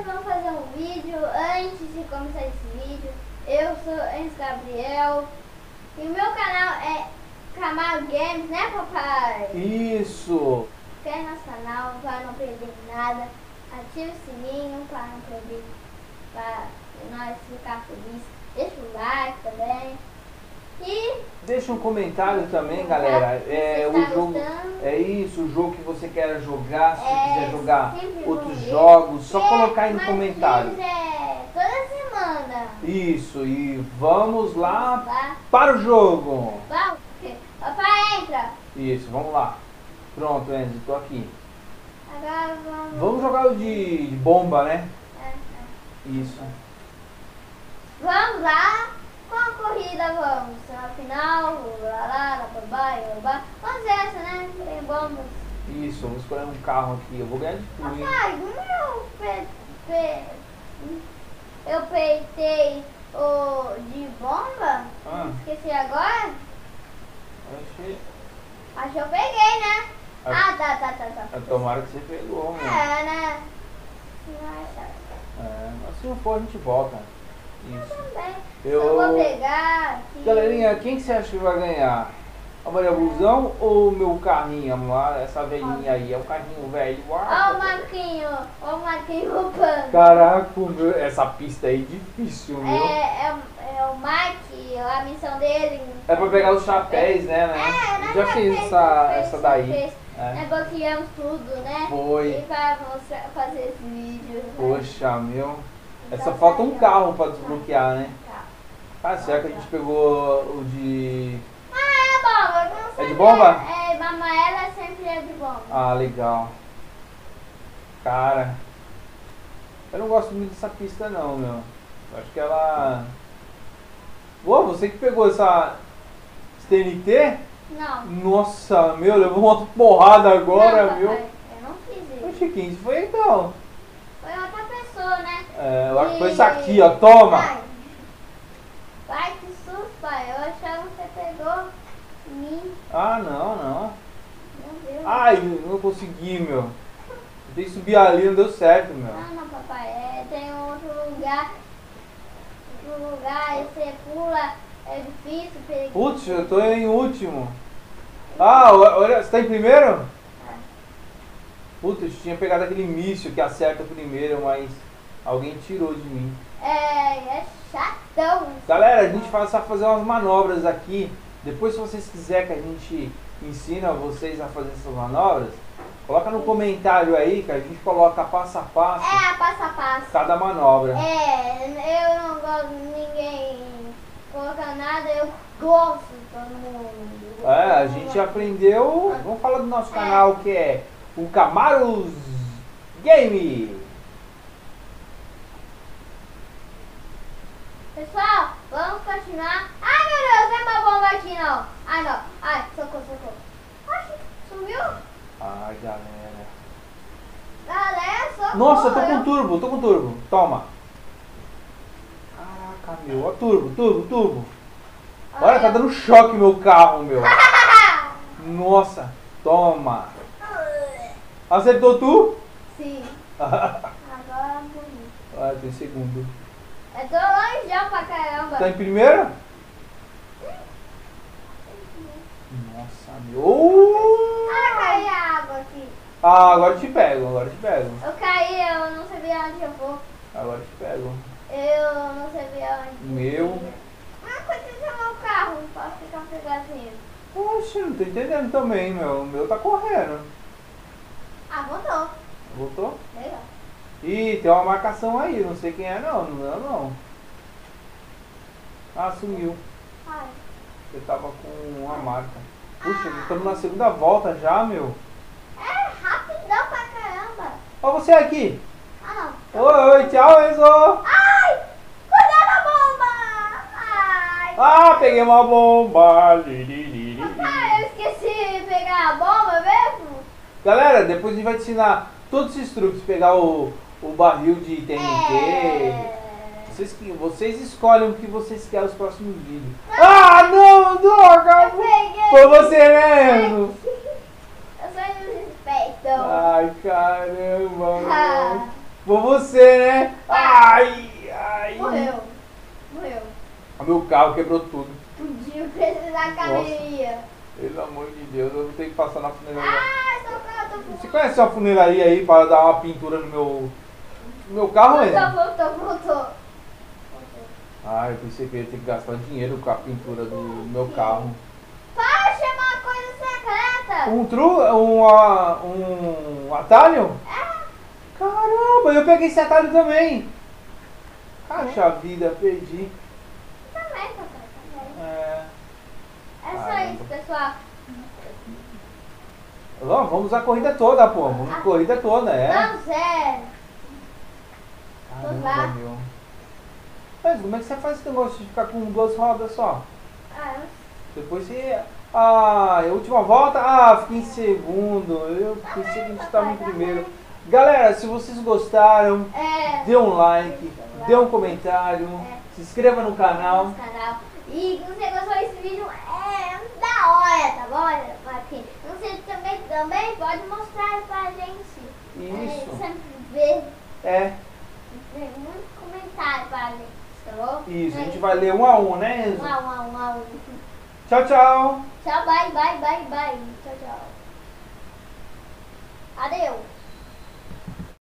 nós vamos fazer um vídeo. Antes de começar esse vídeo, eu sou Enzo Gabriel e o meu canal é Camargo Games, né, papai? Isso! Inscreve no nosso canal para não perder nada, ative o sininho para não perder, para nós ficar felizes. Deixa o like também. Deixa um comentário também, galera. O jogo que você quer jogar, se quiser jogar outros jogos, só colocar aí no comentário. Toda semana. Isso, e vamos lá para o jogo. Vamos, papai, entra. Isso, vamos lá. Pronto, Enzo, tô aqui. Agora vamos jogar o de bomba, né? Isso. Vamos lá. Qual corrida vamos? Na final, lá, babá. Vamos essa, né? Tem bombas. Isso, vamos escolher um carro aqui. Eu vou ganhar de tudo. Papai, eu peitei o de bomba? Esqueci agora? Acho que eu peguei, né? Tá. Tomara que você pegou, né? É, né? Mas se não for, a gente volta. Isso. Eu vou pegar aqui. Galerinha, quem que você acha que vai ganhar? A Maria Busão ou o meu carrinho? Vamos lá, essa velhinha aí. É o carrinho velho. Olha o Marquinhos. Olha o Marquinhos roubando. Caraca, meu, essa pista aí é difícil, meu. É o Mike, a missão dele. É pra pegar os chapéus, né? Já fiz essa daí. Nós bloqueamos tudo, né? Foi. E pra fazer esse vídeo. Poxa, meu. Só falta um carro pra desbloquear, né? Ah, será que a gente pegou o de... Ah, é bomba. Não sei. É de bomba? É, ela sempre é de bomba. Ah, legal. Cara, eu não gosto muito dessa pista não, meu. Eu acho que ela... Uou, você que pegou essa TNT? Não. Nossa, meu, levou uma porrada agora, não, viu? Eu não fiz isso. Oxe, quem foi então? Foi outra pessoa, né? É, eu acho que foi isso aqui, ó. Toma! Vai, que susto, pai. Eu achava que você pegou mim. Ah, não. Meu Deus. Ai, eu não consegui, meu. Eu tenho que subir ali, não deu certo, meu. Não, papai. Tem outro lugar. Aí você pula. É difícil pegar. Putz, eu tô em último. Ah, olha, você tá em primeiro? Puta, eu tinha pegado aquele míssil que acerta primeiro, mas alguém tirou de mim. É chatão. Galera, a gente vai só fazer umas manobras aqui. Depois, se vocês quiserem que a gente ensina vocês a fazer essas manobras, coloca no comentário aí que a gente coloca passo a passo. Passo a passo. Cada manobra. Eu não gosto de ninguém colocar nada, eu gosto de todo mundo. A gente aprendeu. Vamos falar do nosso canal que é... o Camargo Games. Pessoal, vamos continuar. Ai, meu Deus, não é uma bomba aqui não. Ai, não. Ai, socorro. Ai, sumiu. Ai, galera. Socorro. Nossa, eu tô com turbo, Toma. Caraca, meu. Ó, turbo. Olha, tá dando choque meu carro, meu. Nossa, toma. Acertou tu? Sim. Agora morri. Tem segundo. Eu tô longe pra caramba. Tá em primeiro? Nossa, meu. Caiu a água aqui. Agora eu te pego. Eu caí, eu não sabia onde eu vou. Agora eu te pego. Eu não sabia onde. Meu. Mas quando você chamou o carro, posso ficar pegadinho. Poxa, não tô entendendo também, meu. O meu tá correndo. Voltou? Legal. Ih, tem uma marcação aí, não sei quem é não. Ah, sumiu. Eu tava com uma marca. Puxa, estamos na segunda volta já, meu. Rapidão pra caramba. Ó você aqui. Não. Oi, tchau, Enzo. Ai, cuidado a bomba. Ai. Ah, peguei uma bomba. Papai, eu esqueci de pegar a bomba mesmo. Galera, depois a gente vai te ensinar todos esses truques. Pegar o barril de TNT. Vocês escolhem o que vocês querem nos próximos vídeos. Não, droga! Foi você mesmo! Eu sou desrespeito. Ai, caramba! Por você, né? Ai, ai. Morreu. Morreu. O meu carro quebrou tudo. Tudinho, precisa da academia. Pelo amor de Deus, eu vou ter que passar na funilaria. Ah, só que eu tô fumando. Você conhece uma funilaria aí para dar uma pintura no meu carro, hein? Voltou. Ah, eu pensei que eu ia ter que gastar dinheiro com a pintura do meu carro. Para chamar uma coisa secreta. Um atalho? É. Caramba, eu peguei esse atalho também. Poxa vida, perdi. Também, papai, também. É só isso, pessoal. Vamos a corrida toda, pô. Vamos a corrida toda, é. Não, sério. Vamos lá. Mas como é que você faz esse negócio de ficar com duas rodas só? Depois você... Ah, a última volta? Ah, fiquei em segundo. Eu pensei que a gente estava em primeiro. Galera, se vocês gostaram, dê um like, dê um comentário, se inscreva no canal. E se você gostou desse vídeo, da hora, tá bom? Aqui. Você também pode mostrar pra gente. Isso. Sempre ver. Tem muito comentário pra gente. Isso, a gente vai ler um a um, né, Enzo? Um a um. Tchau, tchau. Tchau, bye. Tchau, tchau. Adeus.